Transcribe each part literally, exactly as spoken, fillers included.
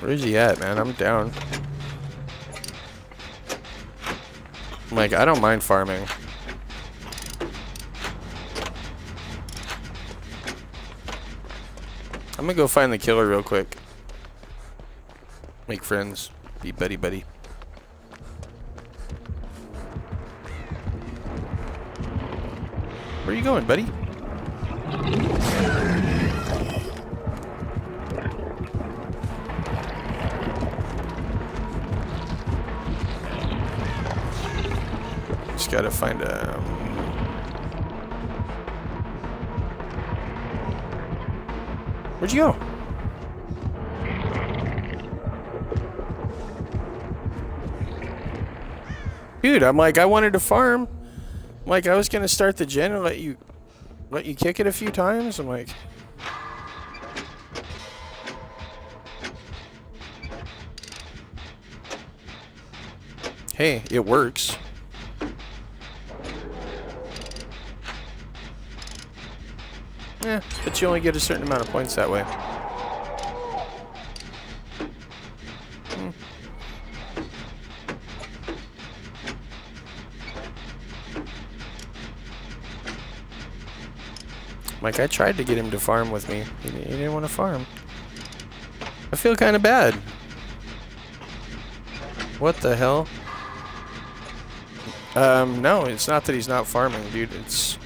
Where's he at, man? I'm down. Like, I don't mind farming. I'm gonna go find the killer real quick. Make friends. Be buddy buddy. Where are you going, buddy? Just gotta find a... Where'd you go? Dude, I'm like, I wanted to farm. Like, I was gonna start the gen and let you let you kick it a few times. I'm like, hey, it works. Yeah, but you only get a certain amount of points that way. Like, I tried to get him to farm with me. He, he didn't want to farm. I feel kind of bad. What the hell? Um, no, it's not that he's not farming, dude. It's...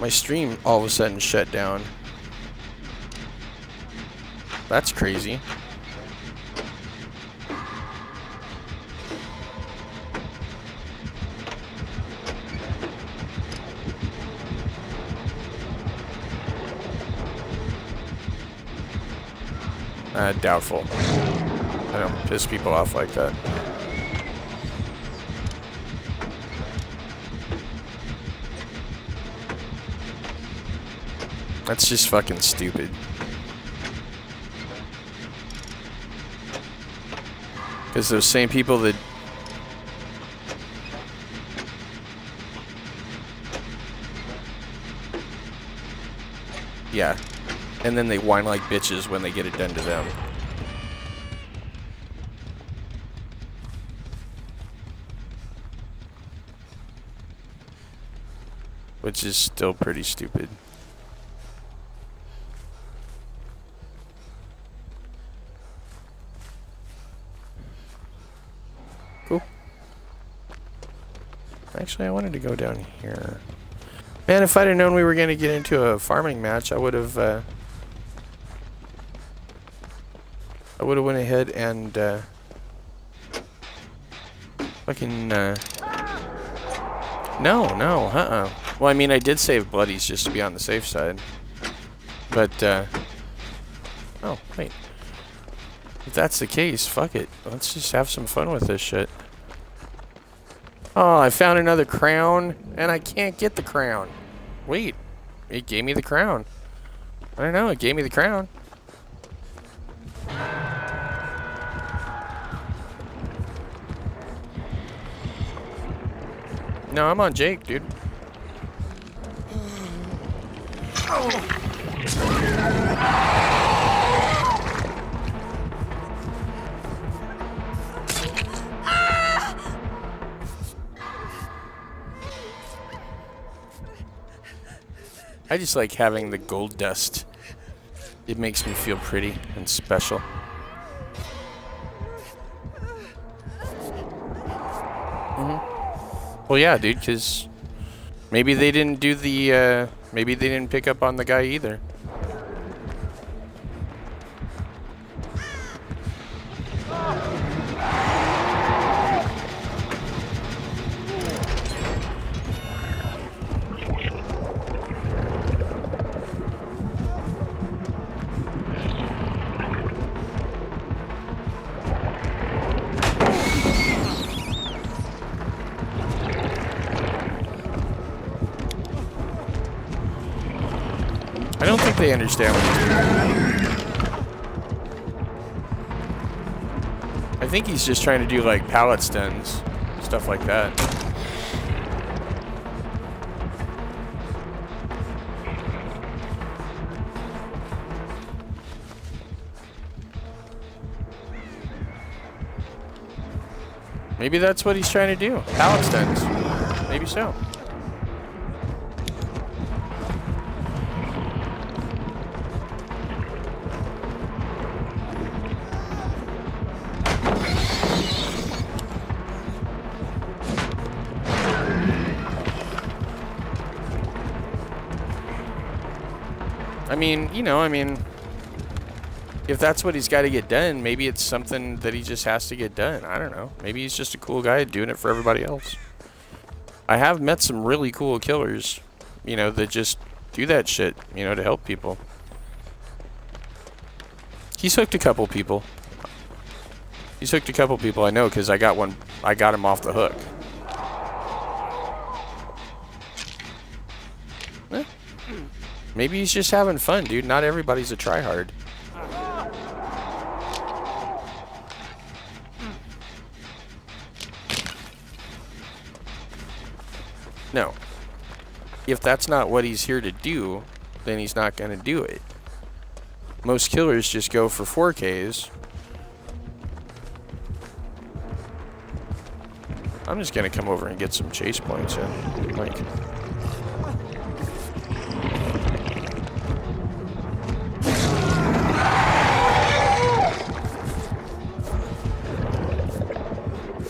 my stream all of a sudden shut down. That's crazy. Uh, doubtful. I don't piss people off like that. That's just fucking stupid. Because those same people that... yeah. And then they whine like bitches when they get it done to them. Which is still pretty stupid. Cool. Actually, I wanted to go down here. Man, if I'd have known we were going to get into a farming match, I would have... Uh, I would have went ahead and uh, fucking uh, no, no, uh-uh. Well, I mean, I did save bloodies just to be on the safe side, but uh, oh wait, if that's the case, fuck it. Let's just have some fun with this shit. Oh, I found another crown, and I can't get the crown. Wait, it gave me the crown. I don't know. It gave me the crown. No, I'm on Jake, dude. I just like having the gold dust. It makes me feel pretty and special. Well, yeah, dude, because maybe they didn't do the, uh, maybe they didn't pick up on the guy either. I don't think they understand what he's doing. I think he's just trying to do like pallet stuns, stuff like that. Maybe that's what he's trying to do. Pallet stacks. Maybe so. I mean, you know, I mean, if that's what he's got to get done, maybe it's something that he just has to get done. I don't know. Maybe he's just a cool guy doing it for everybody else. I have met some really cool killers, you know, that just do that shit, you know, to help people. He's hooked a couple people. He's hooked a couple people I know because I got one. I got him off the hook. Maybe he's just having fun, dude. Not everybody's a tryhard. No. If that's not what he's here to do, then he's not going to do it. Most killers just go for four Ks. I'm just going to come over and get some chase points in. Like...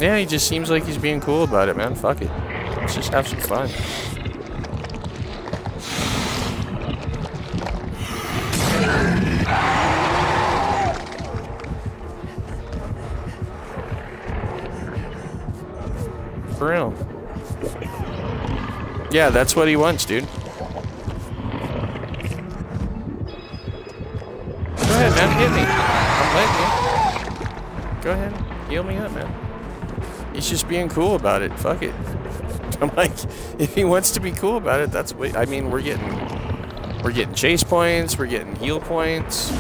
yeah, he just seems like he's being cool about it, man. Fuck it. Let's just have some fun. For real. Yeah, that's what he wants, dude. Go ahead, man. Hit me. I'm letting you. Go ahead. Heal me up, man. He's just being cool about it. Fuck it. I'm like, if he wants to be cool about it, that's what I mean. We're getting, we're getting chase points. We're getting heal points.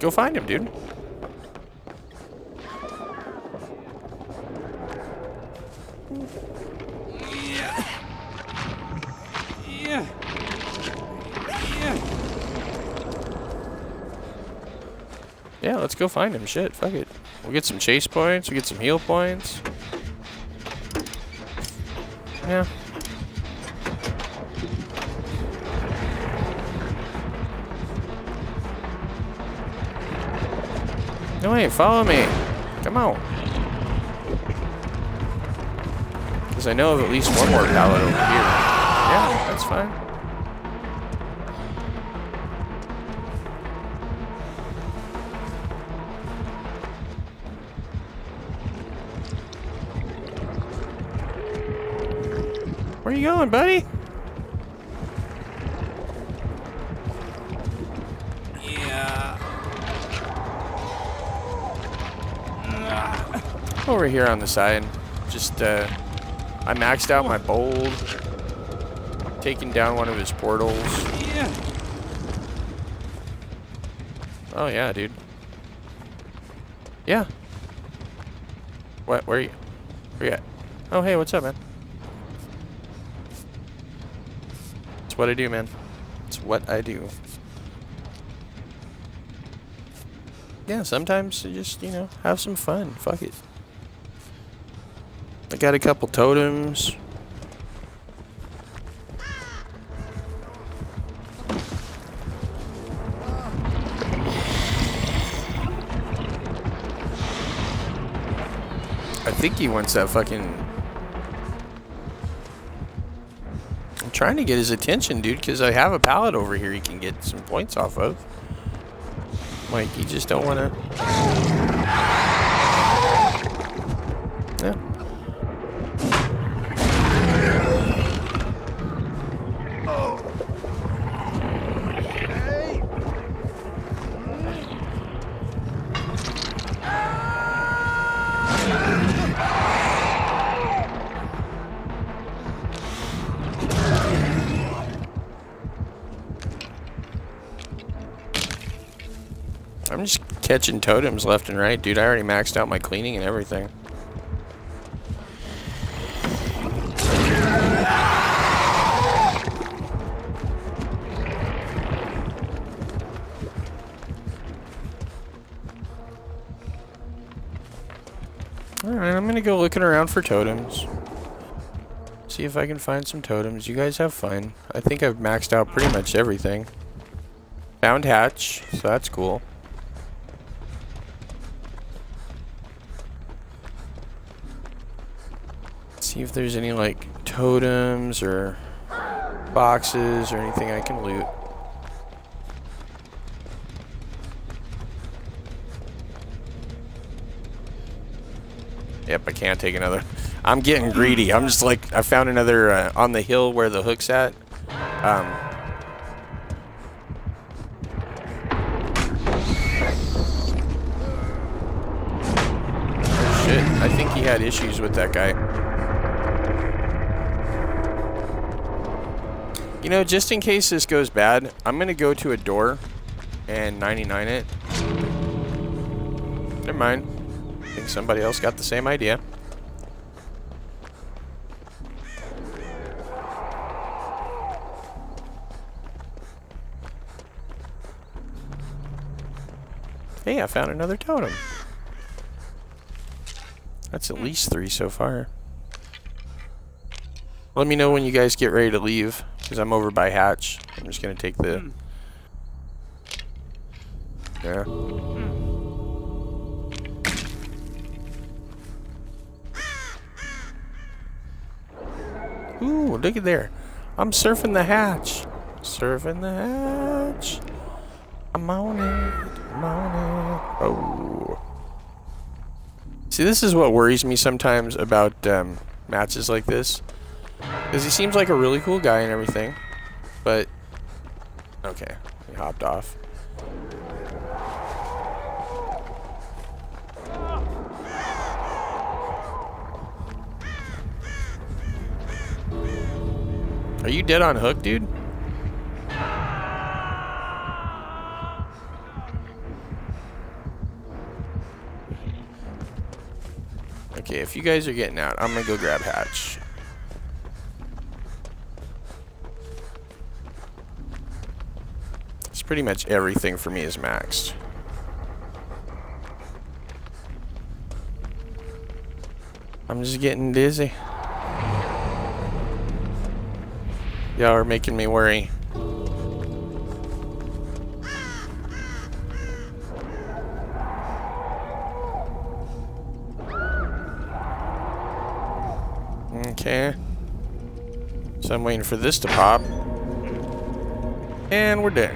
Go find him, dude. Yeah, let's go find him. Shit, fuck it. We'll get some chase points. We'll get some heal points. Yeah. No way, follow me. Come on. Because I know of at least one more pallet over here. Yeah, that's fine. Where you going, buddy? Yeah. Over here on the side. Just, uh, I maxed out my bold. Taking down one of his portals. Yeah. Oh, yeah, dude. Yeah. What? Where are you? Where you at? Oh, hey, what's up, man? What I do, man. It's what I do. Yeah, sometimes you just, you know, have some fun. Fuck it. I got a couple totems. I think he wants that fucking... trying to get his attention, dude, because I have a pallet over here he can get some points off of. Like, you just don't want to... yeah. Oh. I'm just catching totems left and right, dude. I already maxed out my cleaning and everything. Alright, I'm gonna go looking around for totems. See if I can find some totems. You guys have fun. I think I've maxed out pretty much everything. Found hatch, so that's cool. See if there's any like totems or boxes or anything I can loot. Yep, I can't take another. I'm getting greedy. I'm just like, I found another uh, on the hill where the hook's at. Um, shit, I think he had issues with that guy. You know, just in case this goes bad, I'm gonna go to a door and ninety-nine it. Never mind. I think somebody else got the same idea. Hey, I found another totem. That's at least three so far. Let me know when you guys get ready to leave, because I'm over by hatch. I'm just gonna take the... Yeah. Ooh, look at there. I'm surfing the hatch. Surfing the hatch. I'm on it. I'm on it. Oh. See, this is what worries me sometimes about um, matches like this. Because he seems like a really cool guy and everything. But, okay. He hopped off. Are you dead on hook, dude? Okay, if you guys are getting out, I'm gonna go grab hatch. It's pretty much everything for me is maxed. I'm just getting dizzy. Y'all are making me worry. Okay. So I'm waiting for this to pop. And we're done.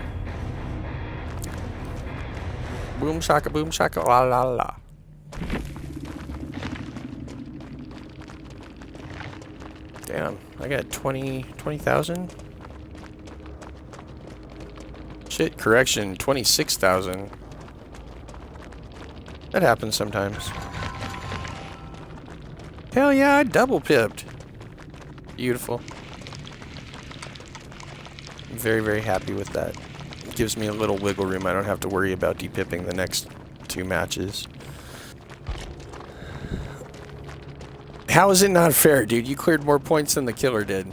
Boom shaka, boom shaka, la la la. Damn, I got twenty thousand? Shit, correction, twenty-six thousand. That happens sometimes. Hell yeah, I double pipped. Beautiful. I'm very, very happy with that. It gives me a little wiggle room. I don't have to worry about depipping the next two matches. How is it not fair, dude? You cleared more points than the killer did.